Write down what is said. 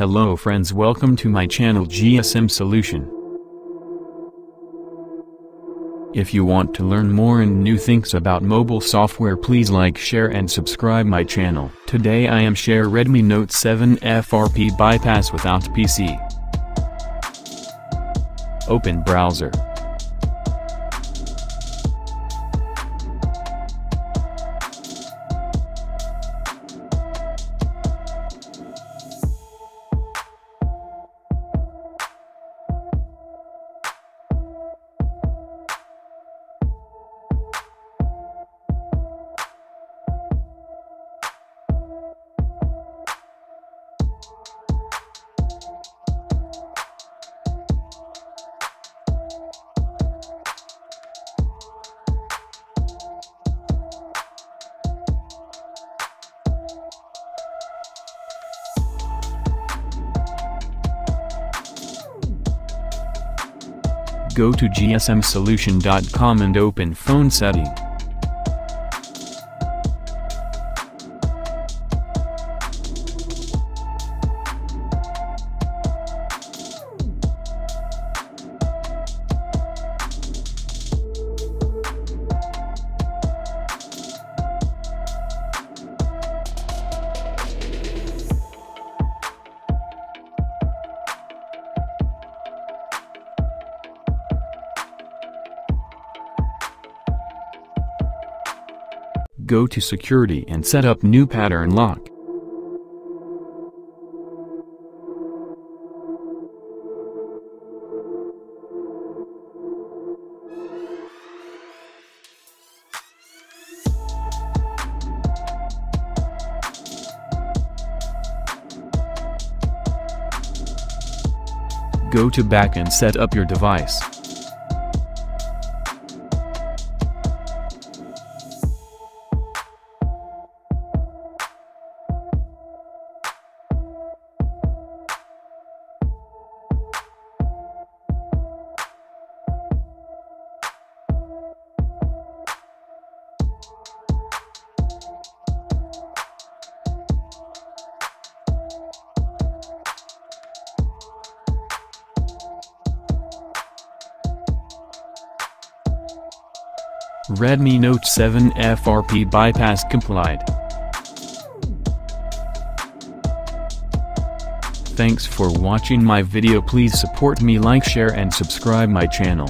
Hello friends, welcome to my channel GSM Solution. If you want to learn more and new things about mobile software, please like, share and subscribe my channel. Today I am share Redmi Note 7 FRP bypass without PC. Open browser. Go to gsmsolution.com and open phone setting. Go to security and set up new pattern lock. Go to back and set up your device. Redmi Note 7 FRP bypass complied. Thanks for watching my video. Please support me, like, share and subscribe my channel.